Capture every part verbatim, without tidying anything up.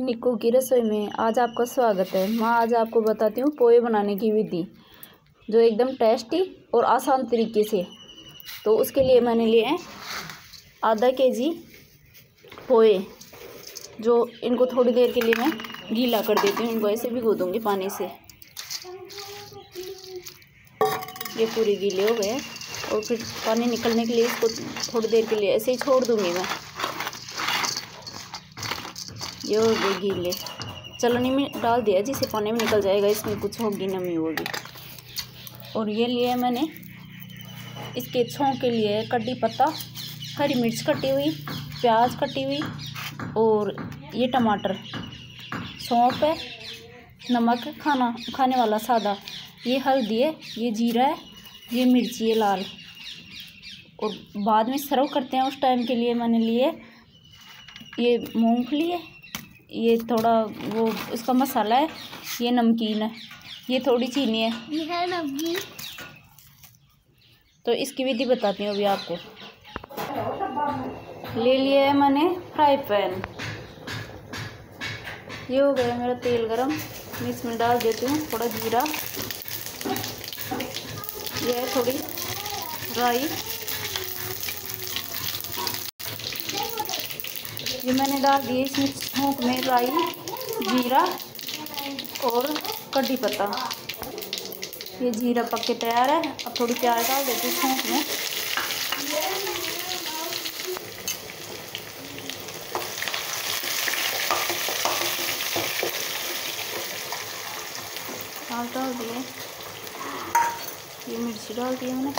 निकू की रसोई में आज आपका स्वागत है। मैं आज आपको बताती हूँ पोहे बनाने की विधि, जो एकदम टेस्टी और आसान तरीके से। तो उसके लिए मैंने लिए हैं आधा केजी पोहे, जो इनको थोड़ी देर के लिए मैं गीला कर देती हूँ। इनको ऐसे भिगो दूँगी पानी से। ये पूरे गीले हो गए और फिर पानी निकलने के लिए इसको थोड़ी देर के लिए ऐसे ही छोड़ दूँगी मैं। ये हो गए गीले। चलनी में डाल दिया जिसे पानी में निकल जाएगा, इसमें कुछ होगी नमी होगी। और ये लिए मैंने इसके छोंक के लिए कड़ी पत्ता, हरी मिर्च कटी हुई, प्याज कटी हुई और ये टमाटर, सौंफ है, नमक है, खाना खाने वाला सादा, ये हल्दी है, ये जीरा है, ये मिर्ची, ये लाल। और बाद में सर्व करते हैं उस टाइम के लिए मैंने लिए ये मूंगफली है, ये थोड़ा वो उसका मसाला है, ये नमकीन है, ये थोड़ी चीनी है, ये है नमकीन। तो इसकी विधि बताती हूँ अभी आपको। ले लिया है मैंने फ्राई पैन। ये हो गया मेरा तेल गरम, मैं इसमें डाल देती हूँ थोड़ा जीरा, ये है थोड़ी राई। ये मैंने डाल दिए इसमें छोंक में राई, जीरा और कड़ी पत्ता। ये जीरा पक के तैयार है। अब थोड़ी प्याज डाल देती हूँ छोंक में। प्याज डाल दिए, ये मिर्ची डाल दी मैंने।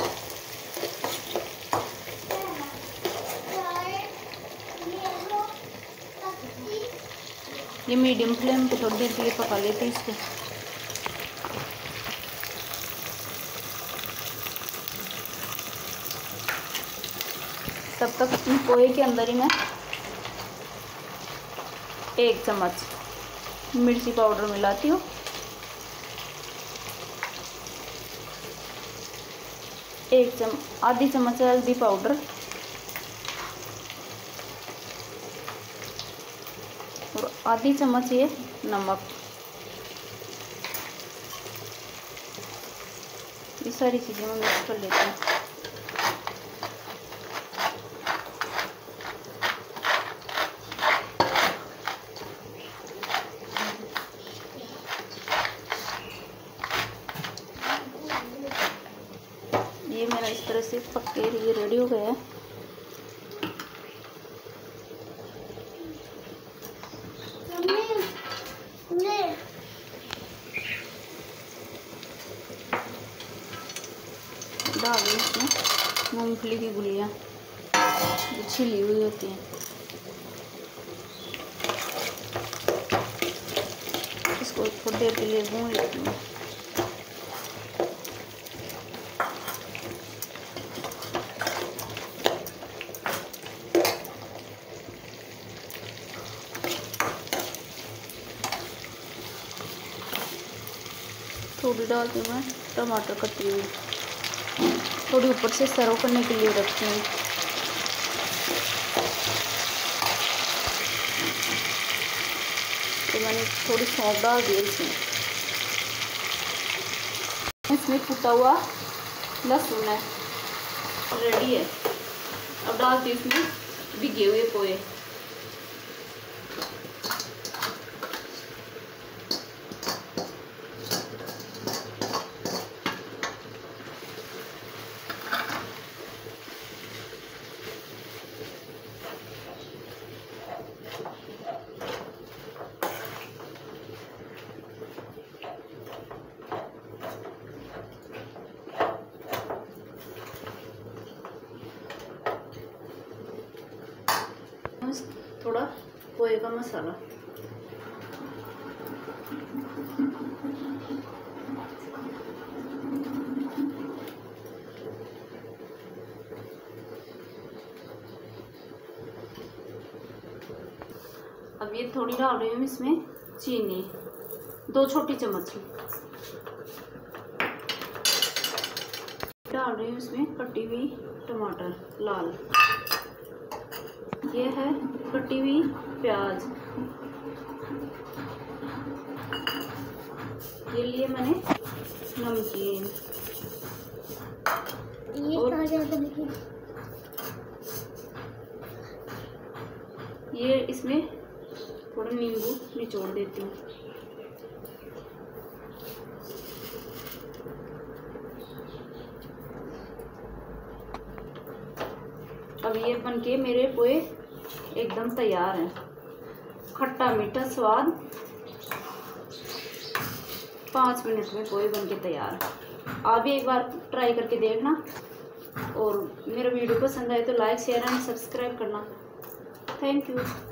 ये मीडियम फ्लेम पे थोड़ी देर के लिए पका लेते हैं इसको। तब तक इन पोहे के अंदर ही मैं एक चम्मच मिर्ची पाउडर मिलाती हूँ। एक चम आधी चम्मच हल्दी पाउडर और आधी चम्मच ये नमक। ये सारी चीज़ें मैं मिक्स कर लेती हूँ। ये मेरा इस तरह से पक के ये रेडी हो गया है। डाल इसमें मूंगफली की गुलियाँ जो छिली हुई होती हैं, इसको थोड़ी देर के लिए भून लेती हूँ। थोड़ी डालती हूँ मैं टमाटर कटी हुई, थोड़ी ऊपर से सर्व करने के लिए रखती हूँ। तो मैंने थोड़ी सौंफ डाल दी इसमें। इसमें कुटा हुआ लहसुन है, रेडी है। अब डालती हूँ इसमें भिगे हुए पोहे। थोड़ा पोहे का मसाला, अब ये थोड़ी डाल रही हूँ इसमें चीनी, दो छोटी चम्मच डाल रही हूँ। इसमें कटी हुई टमाटर लाल, ये है कटी हुई प्याज, लिए मैंने नमकीन। ये और ये इसमें थोड़ा नींबू निचोड़ देती हूँ। अब ये बनके मेरे पोहे एकदम तैयार हैं। खट्टा मीठा स्वाद, पाँच मिनट में पोहे बनके तैयार। आप भी एक बार ट्राई करके देखना और मेरा वीडियो पसंद आए तो लाइक शेयर एंड सब्सक्राइब करना। Thank you.